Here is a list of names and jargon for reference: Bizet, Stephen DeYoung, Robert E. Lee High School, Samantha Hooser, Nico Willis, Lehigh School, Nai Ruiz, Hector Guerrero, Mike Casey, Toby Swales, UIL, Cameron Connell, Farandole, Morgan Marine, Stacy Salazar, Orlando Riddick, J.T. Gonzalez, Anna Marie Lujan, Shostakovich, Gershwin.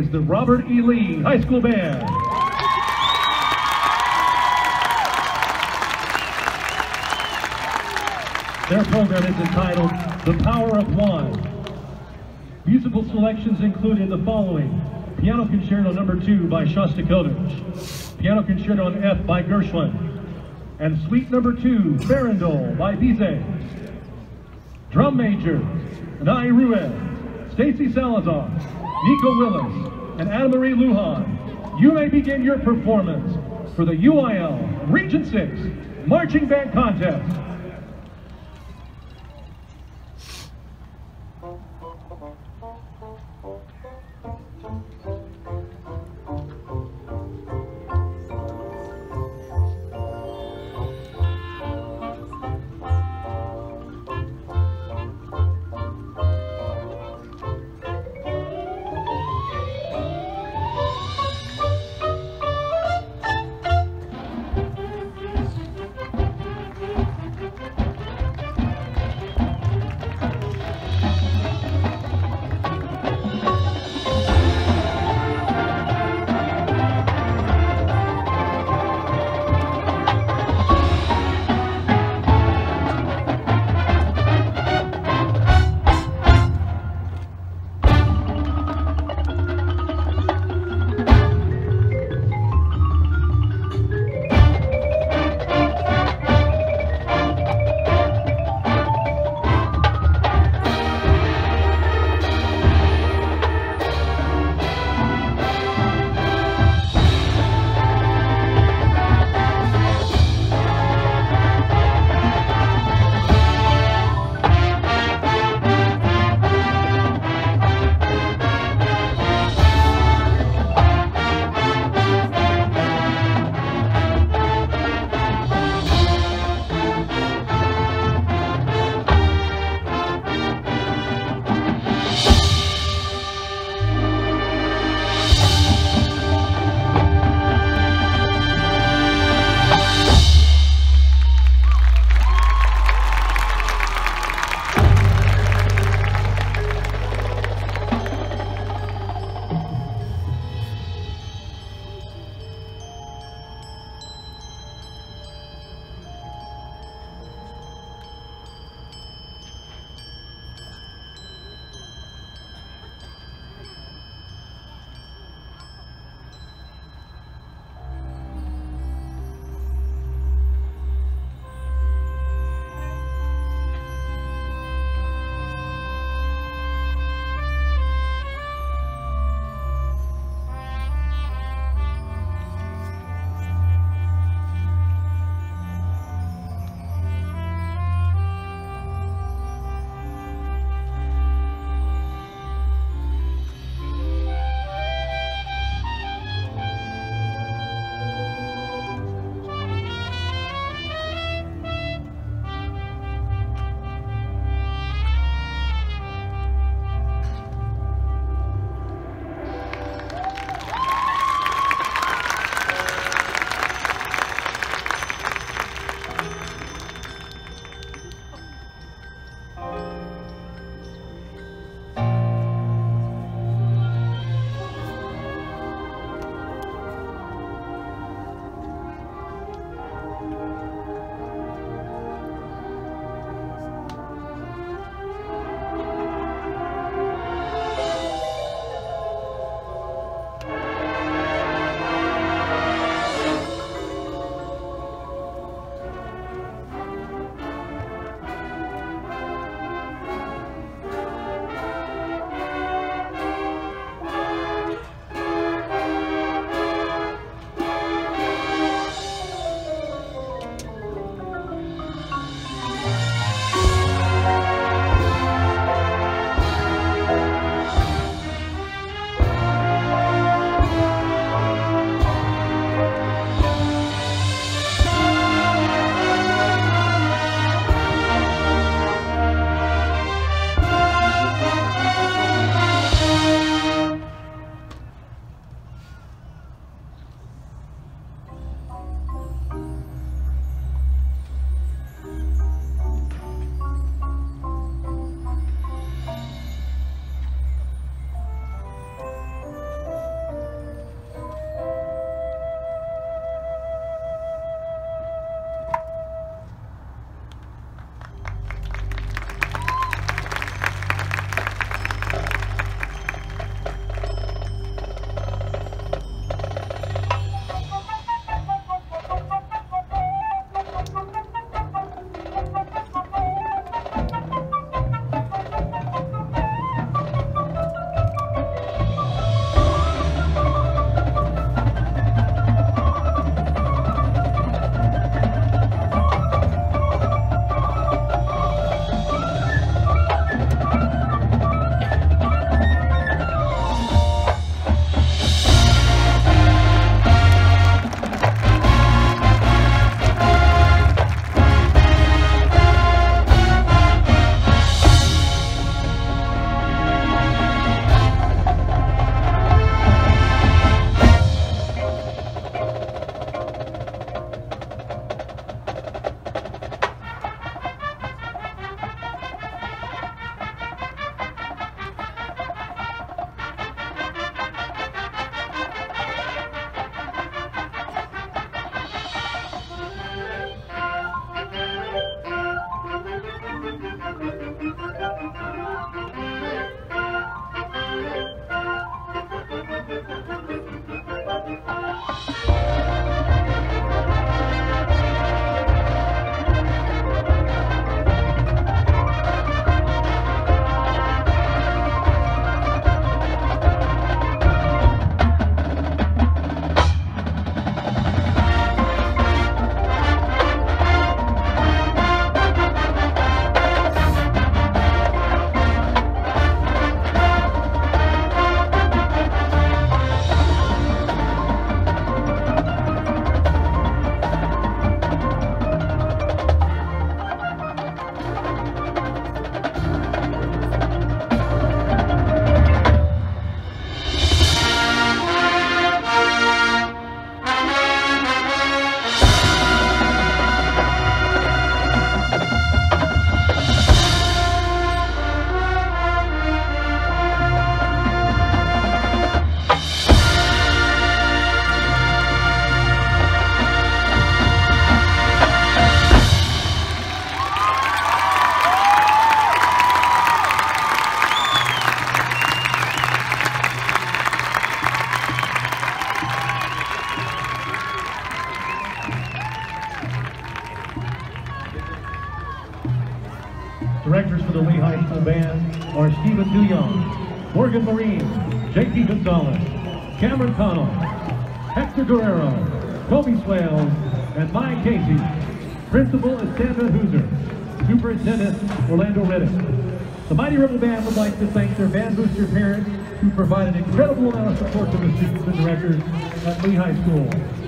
is the Robert E. Lee High School Band. Their program is entitled The Power of One. Musical selections included the following: Piano Concerto No. 2 by Shostakovich, Piano Concerto in F by Gershwin, and Suite No. 2, Farandole by Bizet. Drum majors: Nai Ruiz, Stacy Salazar, Nico Willis, and Anna Marie Lujan. You may begin your performance for the UIL Region 6 Marching Band Contest. Directors for the Lehigh School Band are Stephen DeYoung, Morgan Marine, J.T. Gonzalez, Cameron Connell, Hector Guerrero, Toby Swales, and Mike Casey. Principal is Samantha Hooser. Superintendent, Orlando Riddick. The Mighty Rebel Band would like to thank their band booster parents who provide an incredible amount of support to the students and directors at Lehigh School.